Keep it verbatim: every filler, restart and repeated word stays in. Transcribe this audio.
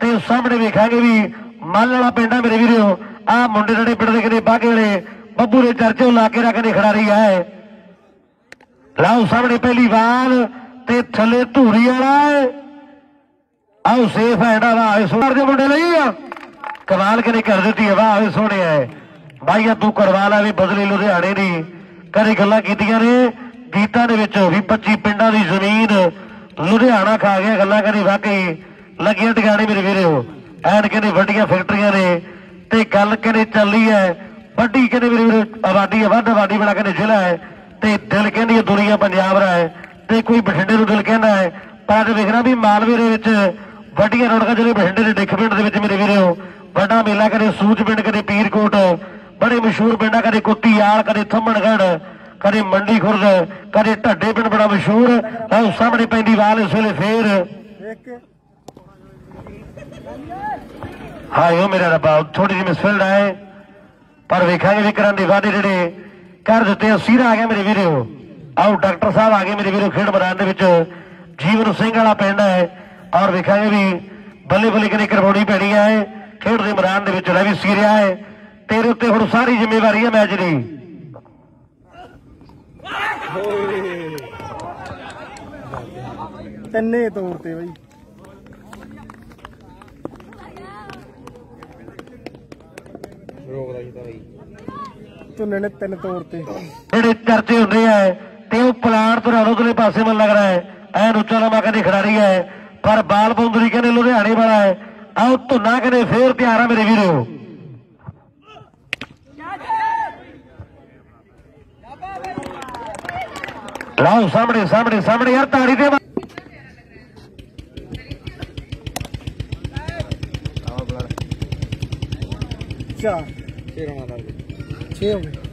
तो सामने वेखा भी मालना पिंड मेरे वीरो आ मुंडे साढ़े पिंड के कहते बाघे वाले बब्बू ने चर्चे ला के रखने खिडारी है। लाओ सामने पहली बार ते थले धूरी वाला है। आओ सेफ है मुंडे लई कमाल कने कर दी है। वाह सोने है भाईया तू करवा ला भी बदली लुधियाने की कदे गल्लां कीतियां ने गीतां दे विच भी पच्ची पिंडां दी जमीन लुधियाना खा गया गल्लां करी वाकई लगियां टकाणे मेरे वीरे हो ऐन कहने वड्डियां फैक्ट्रियां ने ते गल कहने चली है वड्डी कहने मेरे वीरे आबादी है वध आबादी बड़ा कहने जिला है ते दिल कहंदी है दुनिया पंजाब दा है ते कोई बठिंडे नूं दिल कहंदा है पर अज वेखना भी मालवे दे विच वड्डियां रौनकां जिहड़े बठिंडे दे डिख पिंड दे विच मेरे वीरे हो वड्डा मेला कदे सूच पिंड कदे पीरकोट बड़े मशहूर पिंड कदे कुट्टीआल कदे थम्मणगढ़ कदे मंडी खुर्द कदे ढड्डे पिंड बड़ा मशहूर। आओ सामने पैंदी वाल इस वेले फेर हायो मेरा रब्बा थोड़ी जी मिसफिल्ड आए पर वेखांगे भी करांदे वादे जिहड़े कर दित्ते। सीरा आ गया मेरे वीरे। आओ डॉक्टर साहब आ गए मेरे वीरे खेड मैदान दे विच जीवन सिंह वाला पिंड है और वेखांगे भी बल्ले बल्ले कदे करवाउणी पैणी है खेड के मैदान दे विच रह भी सी रहा है तेरे उत्ते हुण सारी जिम्मेवारी है मैच दी। तन्ने तोड़ते भाई धुने ने तीन तोड़ते जेडे चर्चे होंदे है ते ओ प्लान तो रौदले पासे मन लग रहा है ऐन उच्चा लम्मा कहने खिडारी है पर बाल बौंदरी कहने लुधियाने वाला है। आओ धुना कहने फिर तैयार है मेरे वीरो। लाओ सामने सामने सामने यार ताड़ी दे चार छे हो गए।